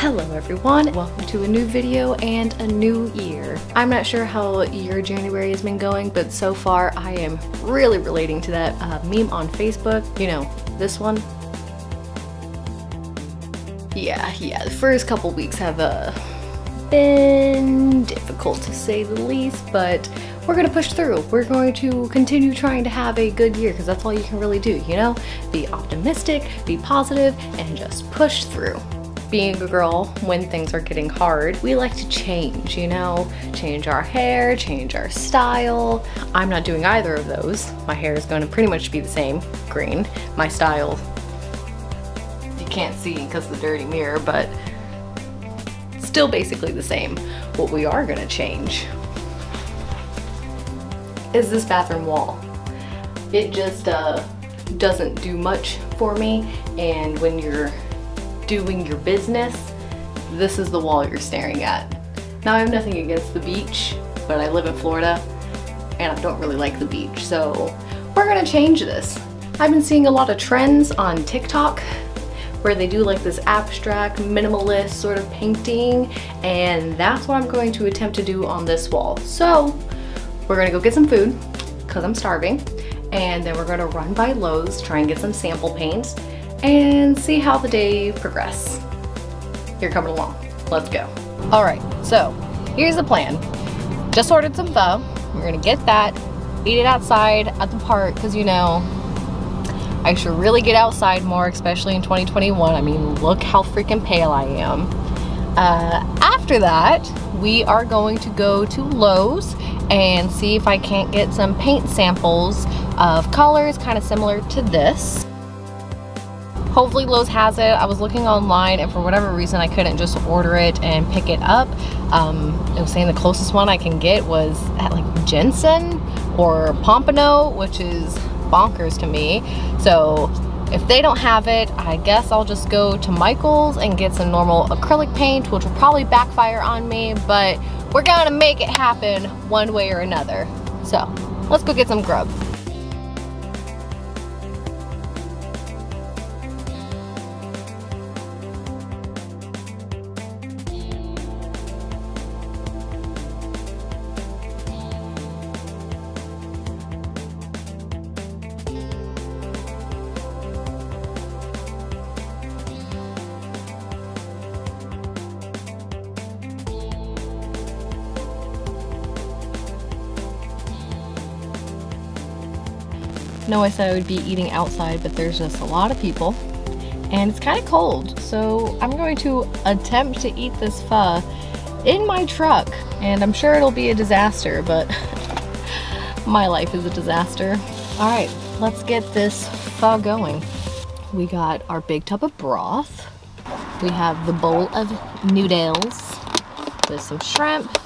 Hello everyone, welcome to a new video and a new year. I'm not sure how your January has been going, but so far I am really relating to that meme on Facebook, you know, this one. Yeah, the first couple weeks have been difficult to say the least, but we're gonna push through. We're going to continue trying to have a good year because that's all you can really do, you know? Be optimistic, be positive, and just push through. Being a girl, when things are getting hard, we like to change, you know? Change our hair, change our style. I'm not doing either of those. My hair is gonna pretty much be the same, green. My style, you can't see because of the dirty mirror, but still basically the same. What we are gonna change is this bathroom wall. It just doesn't do much for me, and when you're doing your business, this is the wall you're staring at. Now, I have nothing against the beach, but I live in Florida and I don't really like the beach, so we're gonna change this. I've been seeing a lot of trends on TikTok where they do like this abstract, minimalist sort of painting, and that's what I'm going to attempt to do on this wall. So we're gonna go get some food because I'm starving, and then we're gonna run by Lowe's, try and get some sample paints, and see how the day progresses. You're coming along, let's go. All right, so here's the plan. Just ordered some pho. We're gonna get that, eat it outside at the park, because you know, I should really get outside more, especially in 2021. I mean, look how freaking pale I am. After that, we are going to go to Lowe's and see if I can't get some paint samples of colors kind of similar to this. Hopefully Lowe's has it. I was looking online and for whatever reason I couldn't just order it and pick it up. It was saying the closest one I can get was at like Jensen or Pompano, which is bonkers to me. So if they don't have it, I guess I'll just go to Michael's and get some normal acrylic paint, which will probably backfire on me, but we're gonna make it happen one way or another. So let's go get some grub. No, I said I would be eating outside, but there's just a lot of people and it's kind of cold, so I'm going to attempt to eat this pho in my truck, and I'm sure it'll be a disaster, but my life is a disaster. All right, let's get this pho going. We got our big tub of broth. We have the bowl of noodles with some shrimp,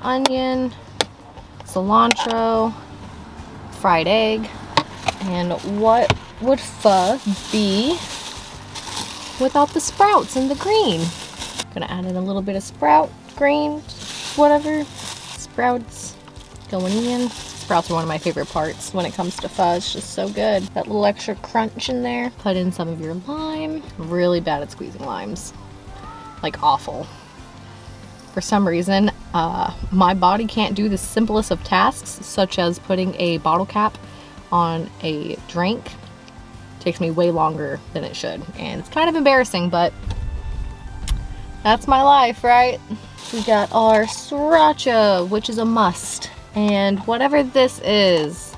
onion, cilantro, fried egg. And what would pho be without the sprouts and the green? I'm gonna add in a little bit of sprout, greens, whatever. Sprouts going in. Sprouts are one of my favorite parts when it comes to pho. It's just so good. That little extra crunch in there. Put in some of your lime. Really bad at squeezing limes. Like awful. For some reason, my body can't do the simplest of tasks, such as putting a bottle cap on a drink. Takes me way longer than it should, and it's kind of embarrassing, but that's my life, right? We got our sriracha, which is a must, and whatever this is,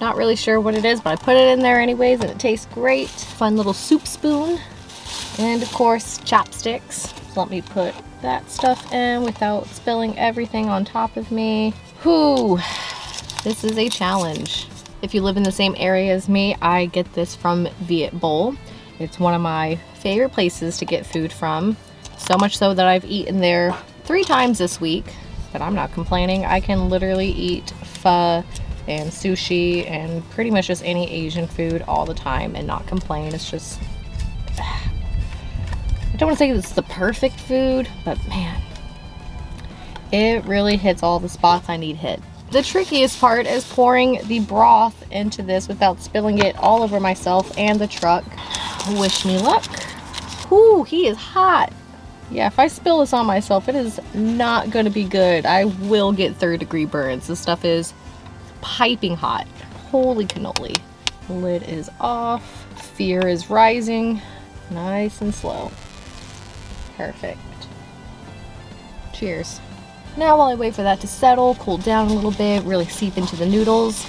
not really sure what it is, but I put it in there anyways and it tastes great. Fun little soup spoon, and of course chopsticks. Let me put that stuff in without spilling everything on top of me. Whew, this is a challenge. If you live in the same area as me, I get this from Viet Bowl. It's one of my favorite places to get food from. So much so that I've eaten there 3 times this week, but I'm not complaining. I can literally eat pho and sushi and pretty much just any Asian food all the time and not complain. It's just, I don't want to say it's the perfect food, but man, it really hits all the spots I need hit. The trickiest part is pouring the broth into this without spilling it all over myself and the truck. Wish me luck. Ooh, he is hot. Yeah, if I spill this on myself, it is not going to be good. I will get third-degree burns. This stuff is piping hot. Holy cannoli. Lid is off. Fear is rising. Nice and slow. Perfect. Cheers. Now while I wait for that to settle, cool down a little bit, really seep into the noodles,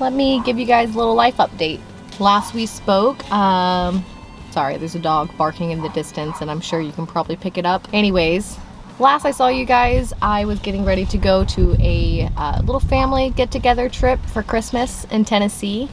let me give you guys a little life update. Last we spoke, sorry, there's a dog barking in the distance and I'm sure you can probably pick it up. Anyways, last I saw you guys, I was getting ready to go to a little family get-together trip for Christmas in Tennessee.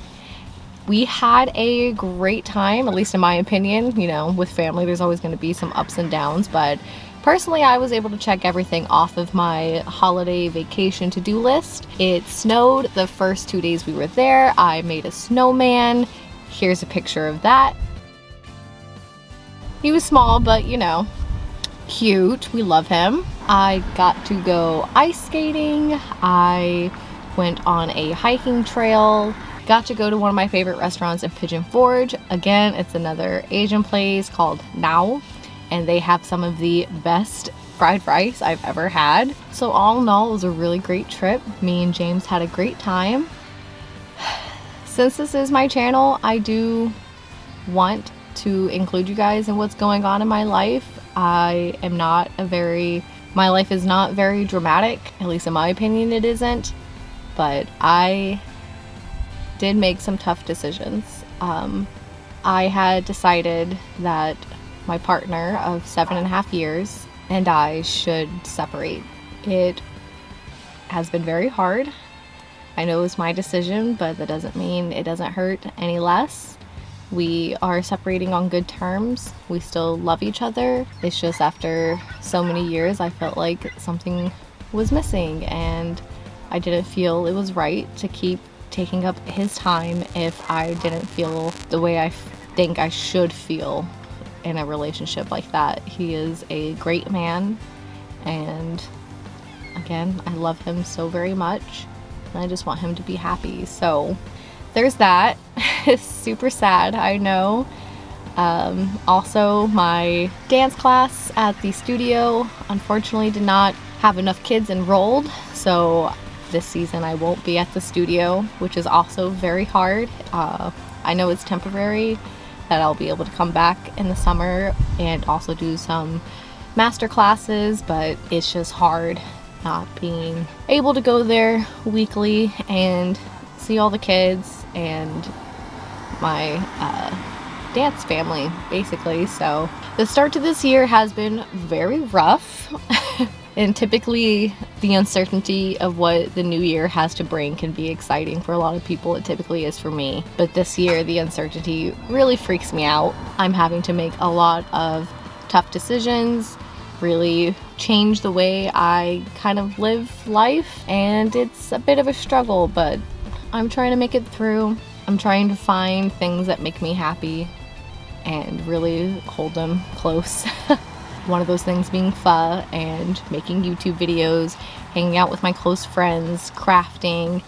We had a great time, at least in my opinion. You know, with family, there's always going to be some ups and downs, but personally, I was able to check everything off of my holiday vacation to-do list. It snowed the first 2 days we were there. I made a snowman. Here's a picture of that. He was small, but you know, cute. We love him. I got to go ice skating. I went on a hiking trail. Got to go to one of my favorite restaurants in Pigeon Forge. Again, it's another Asian place called Nao. And they have some of the best fried rice I've ever had. So all in all, it was a really great trip. Me and James had a great time. Since this is my channel, I do want to include you guys in what's going on in my life. My life is not very dramatic, at least in my opinion it isn't, but I did make some tough decisions. I had decided that my partner of 7.5 years and I should separate. It has been very hard. I know it was my decision, but that doesn't mean it doesn't hurt any less. We are separating on good terms. We still love each other. It's just after so many years, I felt like something was missing and I didn't feel it was right to keep taking up his time if I didn't feel the way I think I should feel in a relationship like that. He is a great man and again, I love him so very much and I just want him to be happy. So there's that. It's super sad, I know. Also, my dance class at the studio unfortunately did not have enough kids enrolled, so this season I won't be at the studio, which is also very hard. I know it's temporary, that I'll be able to come back in the summer and also do some master classes, but it's just hard not being able to go there weekly and see all the kids and my dance family, basically. So the start to this year has been very rough. And typically the uncertainty of what the new year has to bring can be exciting for a lot of people. It typically is for me. But this year, the uncertainty really freaks me out. I'm having to make a lot of tough decisions, really change the way I kind of live life. And it's a bit of a struggle, but I'm trying to make it through. I'm trying to find things that make me happy and really hold them close. One of those things being pho and making YouTube videos, hanging out with my close friends, crafting.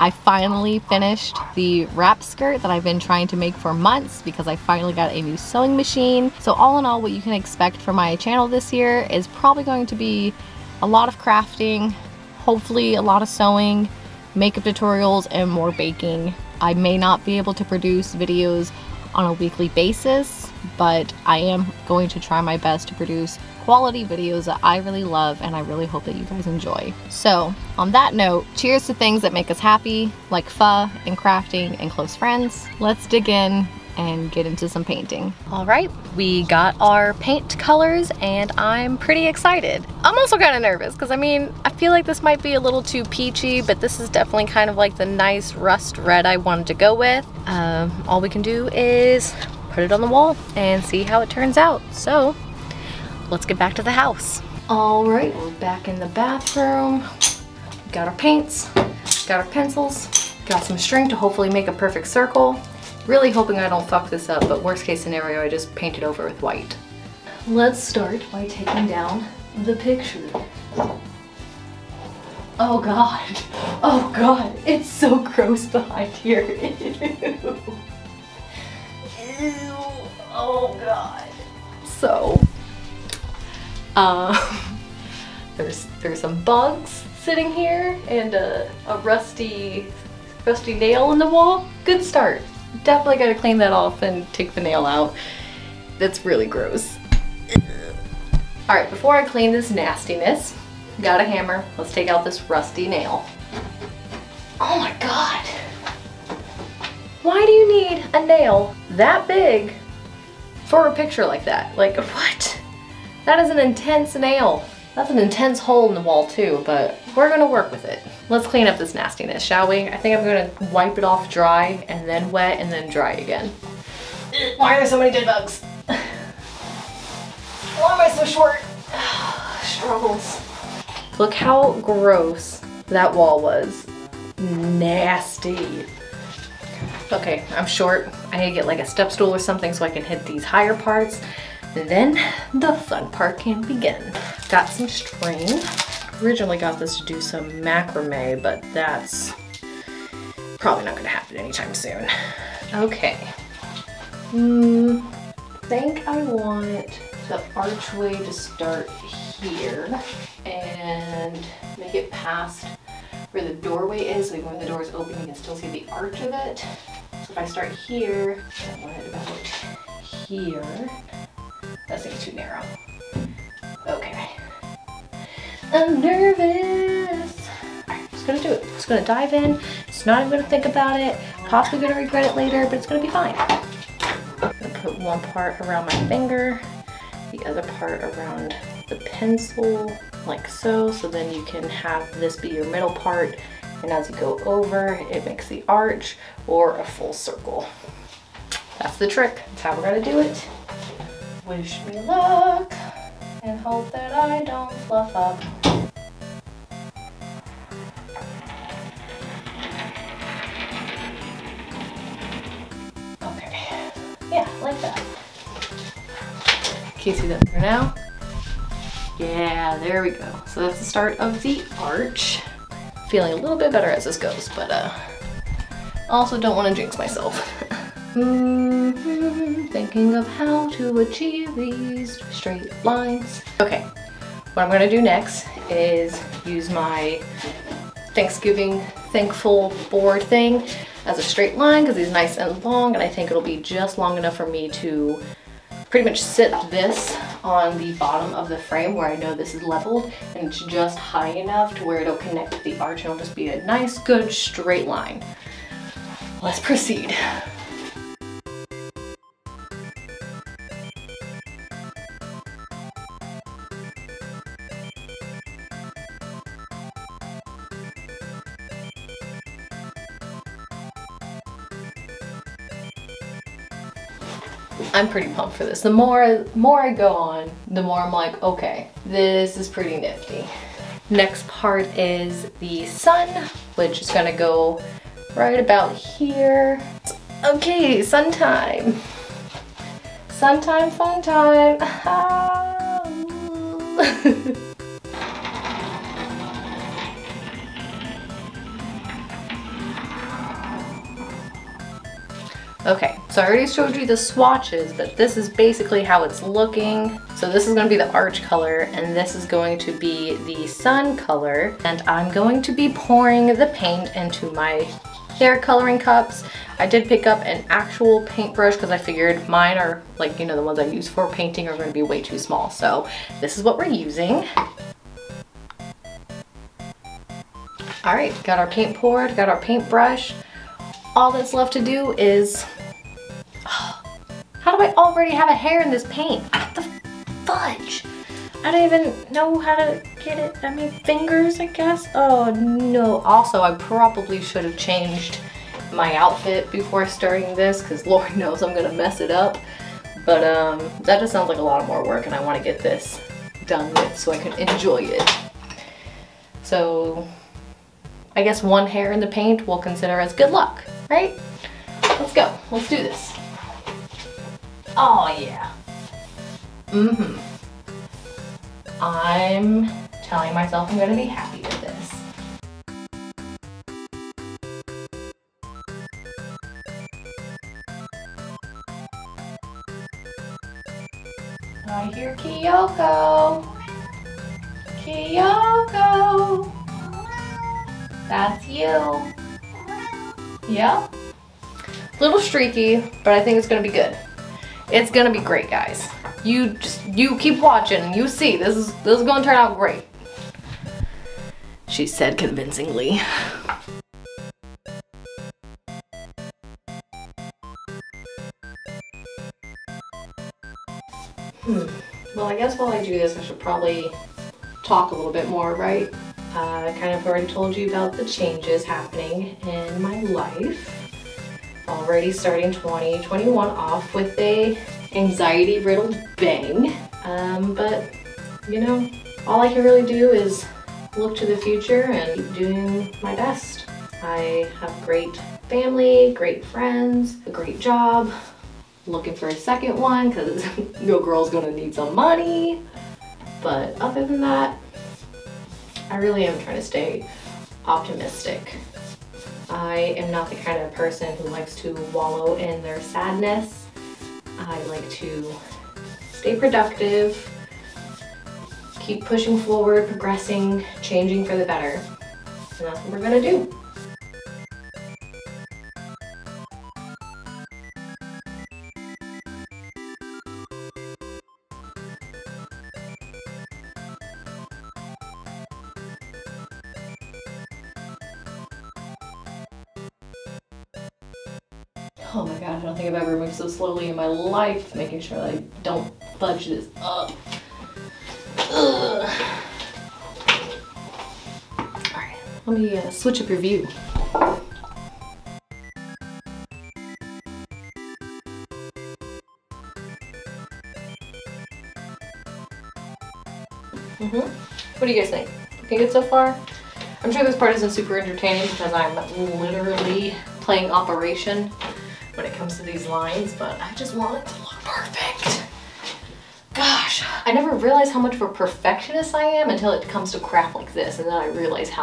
I finally finished the wrap skirt that I've been trying to make for months because I finally got a new sewing machine. So all in all, what you can expect from my channel this year is probably going to be a lot of crafting, hopefully a lot of sewing, makeup tutorials, and more baking. I may not be able to produce videos on a weekly basis, but I am going to try my best to produce quality videos that I really love and I really hope that you guys enjoy. So on that note, cheers to things that make us happy, like pho and crafting and close friends. Let's dig in and get into some painting. All right, we got our paint colors and I'm pretty excited. I'm also kind of nervous because I mean, I feel like this might be a little too peachy, but this is definitely kind of like the nice rust red I wanted to go with. All we can do is put it on the wall and see how it turns out. So let's get back to the house. All right, we're back in the bathroom. We've got our paints, got our pencils, got some string to hopefully make a perfect circle. Really hoping I don't fuck this up, but worst case scenario, I just paint it over with white. Let's start by taking down the picture. Oh God, it's so gross behind here. Ew. Ew. Oh God. So, There's some bugs sitting here and a rusty nail in the wall. Good start. Definitely gotta clean that off and take the nail out. That's really gross. Alright, before I clean this nastiness, got a hammer. Let's take out this rusty nail. Oh my god! Why do you need a nail that big for a picture like that? Like, what? That is an intense nail. That's an intense hole in the wall too, but we're gonna work with it. Let's clean up this nastiness, shall we? I think I'm gonna wipe it off dry and then wet and then dry again. Why are there so many dead bugs? Why am I so short? Struggles. Look how gross that wall was. Nasty. Okay, I'm short. I need to get like a step stool or something so I can hit these higher parts. And then the fun part can begin. Got some string. Originally got this to do some macrame, but that's probably not gonna happen anytime soon. Okay. I think I want the archway to start here and make it past where the doorway is, so when the door is open you can still see the arch of it. So if I start here, I want it about here. That's gonna be too narrow. Okay. I'm nervous. Alright, I'm just gonna do it. I'm just gonna dive in. It's not even gonna think about it. Possibly gonna regret it later, but it's gonna be fine. I'm gonna put one part around my finger, the other part around the pencil, like so. So then you can have this be your middle part, and as you go over, it makes the arch or a full circle. That's the trick. That's how we're gonna do it. Wish me luck, and hope that I don't fluff up. Okay, yeah, like that. Can you see that for now? Yeah, there we go. So that's the start of the arch. Feeling a little bit better as this goes, but also don't want to jinx myself. Thinking of how to achieve these straight lines. Okay, what I'm gonna do next is use my Thanksgiving thankful board thing as a straight line because it's nice and long, and I think it'll be just long enough for me to pretty much sit this on the bottom of the frame where I know this is leveled, and it's just high enough to where it'll connect to the arch and it'll just be a nice, good straight line. Let's proceed. I'm pretty pumped for this. The more I go on, the more I'm like, okay, this is pretty nifty. Next part is the sun, which is gonna go right about here. Okay, sun time. Sun time, fun time. Okay, so I already showed you the swatches, but this is basically how it's looking. So this is gonna be the arch color, and this is going to be the sun color, and I'm going to be pouring the paint into my hair coloring cups. I did pick up an actual paintbrush because I figured mine are, like, you know, the ones I use for painting are gonna be way too small. So this is what we're using. All right, got our paint poured, got our paintbrush. All that's left to do is, how do I already have a hair in this paint? What the fudge? I don't even know how to get it. I mean, fingers, I guess. Oh no. Also, I probably should have changed my outfit before starting this because Lord knows I'm gonna mess it up. But that just sounds like a lot of more work, and I want to get this done with so I can enjoy it. So I guess one hair in the paint we'll consider as good luck, right? Let's go. Let's do this. Oh yeah. Mm-hmm. I'm telling myself I'm gonna be happy with this. I hear Kyoko. Kyoko. That's you. Yeah. Little streaky, but I think it's gonna be good. It's gonna be great, guys. You keep watching. You see, this is gonna turn out great. She said convincingly. Well, I guess while I do this, I should probably talk a little bit more, right? I kind of already told you about the changes happening in my life. Already starting 2021 off with a anxiety-riddled bang. But, you know, all I can really do is look to the future and keep doing my best. I have great family, great friends, a great job. Looking for a second one because your girl's gonna need some money. But other than that, I really am trying to stay optimistic. I am not the kind of person who likes to wallow in their sadness. I like to stay productive, keep pushing forward, progressing, changing for the better. And that's what we're gonna do. Oh my god, I don't think I've ever moved so slowly in my life, making sure that I don't fudge this up. Ugh. Alright, let me switch up your view. What do you guys think? Looking good so far? I'm sure this part isn't super entertaining because I'm literally playing Operation when it comes to these lines, but I just want it to look perfect. Gosh, I never realized how much of a perfectionist I am until it comes to crap like this, and then I realize then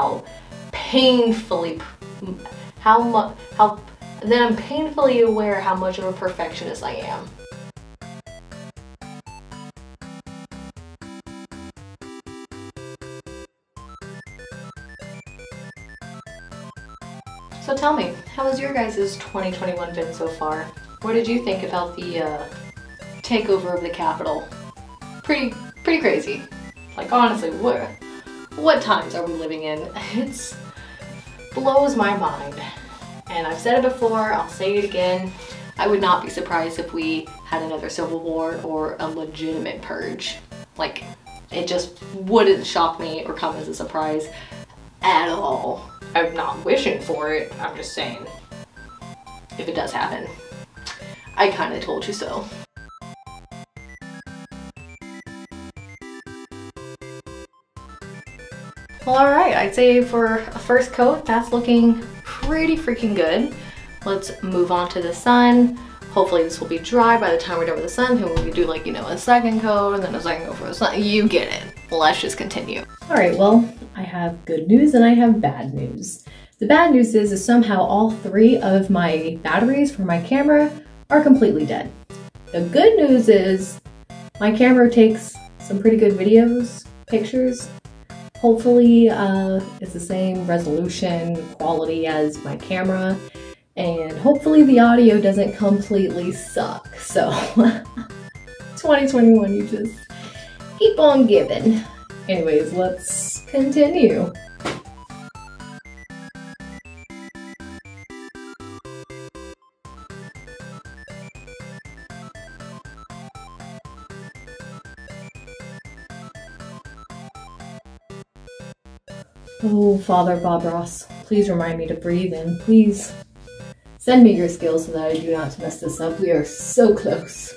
I'm painfully aware how much of a perfectionist I am. So tell me, how has your guys' 2021 been so far? What did you think about the takeover of the Capitol? Pretty crazy. Like honestly, what times are we living in? It blows my mind. And I've said it before, I'll say it again. I would not be surprised if we had another civil war or a legitimate purge. Like, it just wouldn't shock me or come as a surprise at all. I'm not wishing for it, I'm just saying, if it does happen, I kinda told you so. Well, alright, I'd say for a first coat, that's looking pretty freaking good. Let's move on to the sun. Hopefully this will be dry by the time we're done with the sun, and we can do like, you know, a second coat, and then a second coat for the sun. You get it. Let's just continue. Alright, well, I have good news and I have bad news. The bad news is somehow all three of my batteries for my camera are completely dead. The good news is my camera takes some pretty good videos, pictures. Hopefully it's the same resolution quality as my camera, and hopefully the audio doesn't completely suck. So 2021, you just keep on giving. Anyways, let's continue. Oh, Father Bob Ross, please remind me to breathe in. Please send me your skills so that I do not mess this up. We are so close.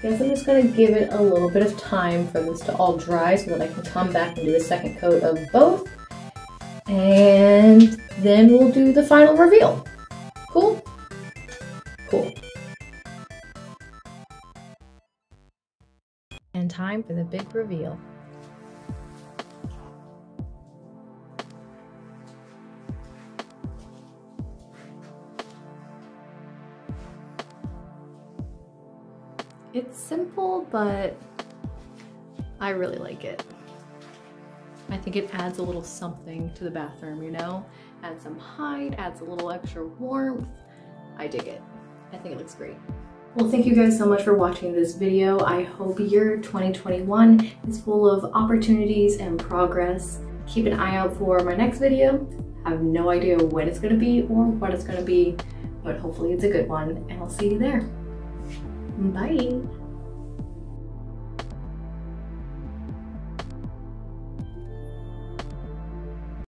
Guess I'm just going to give it a little bit of time for this to all dry so that I can come back and do a second coat of both, and then we'll do the final reveal. Cool? Cool. And time for the big reveal. It's simple, but I really like it. I think it adds a little something to the bathroom, you know? Adds some hide, adds a little extra warmth. I dig it. I think it looks great. Well, thank you guys so much for watching this video. I hope year 2021 is full of opportunities and progress. Keep an eye out for my next video. I have no idea when it's gonna be or what it's gonna be, but hopefully it's a good one, and I'll see you there. Bye.